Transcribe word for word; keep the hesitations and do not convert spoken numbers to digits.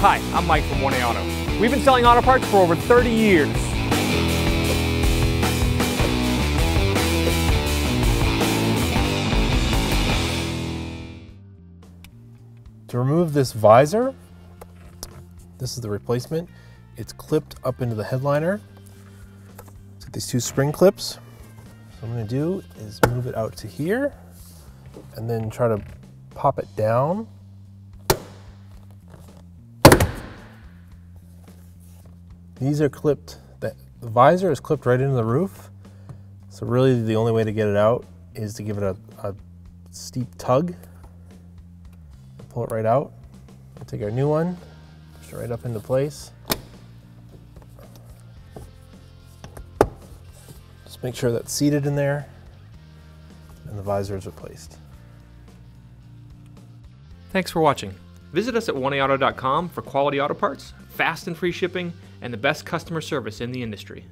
Hi, I'm Mike from one A Auto. We've been selling auto parts for over thirty years. To remove this visor, this is the replacement. It's clipped up into the headliner. It's got these two spring clips. So what I'm gonna do is move it out to here and then try to pop it down. These are clipped, the visor is clipped right into the roof. So really the only way to get it out is to give it a, a steep tug. Pull it right out. We'll take our new one, push it right up into place. Just make sure that's seated in there and the visor is replaced. Thanks for watching. Visit us at one A auto dot com for quality auto parts, fast and free shipping, and the best customer service in the industry.